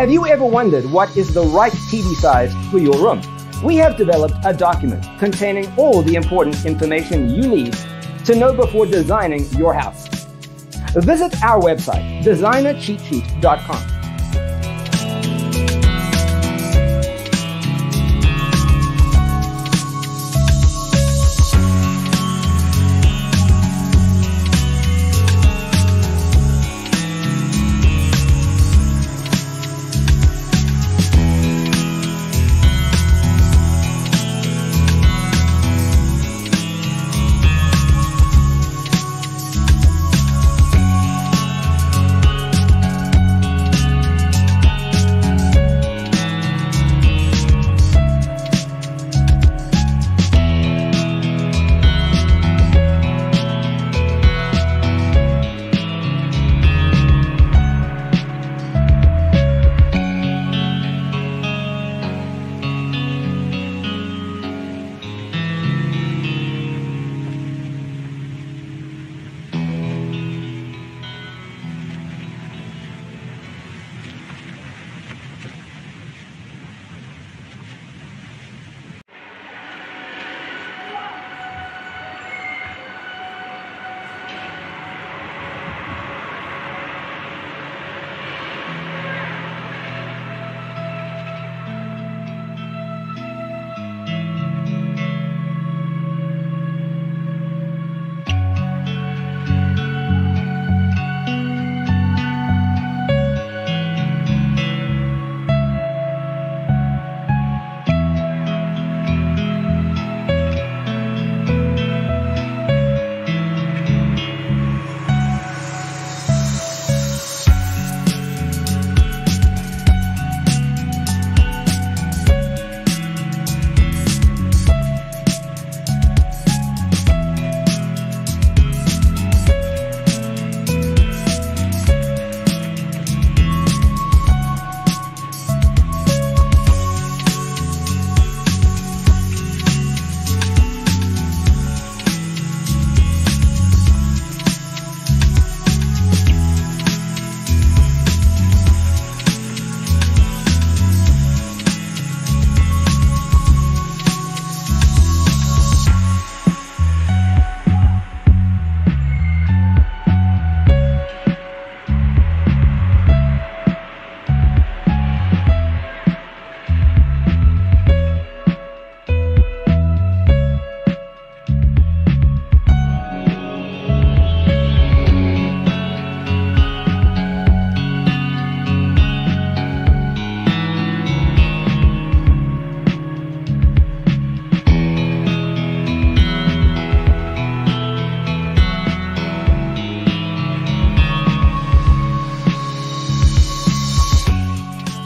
Have you ever wondered what is the right TV size for your room? We have developed a document containing all the important information you need to know before designing your house. Visit our website, designercheatsheet.com.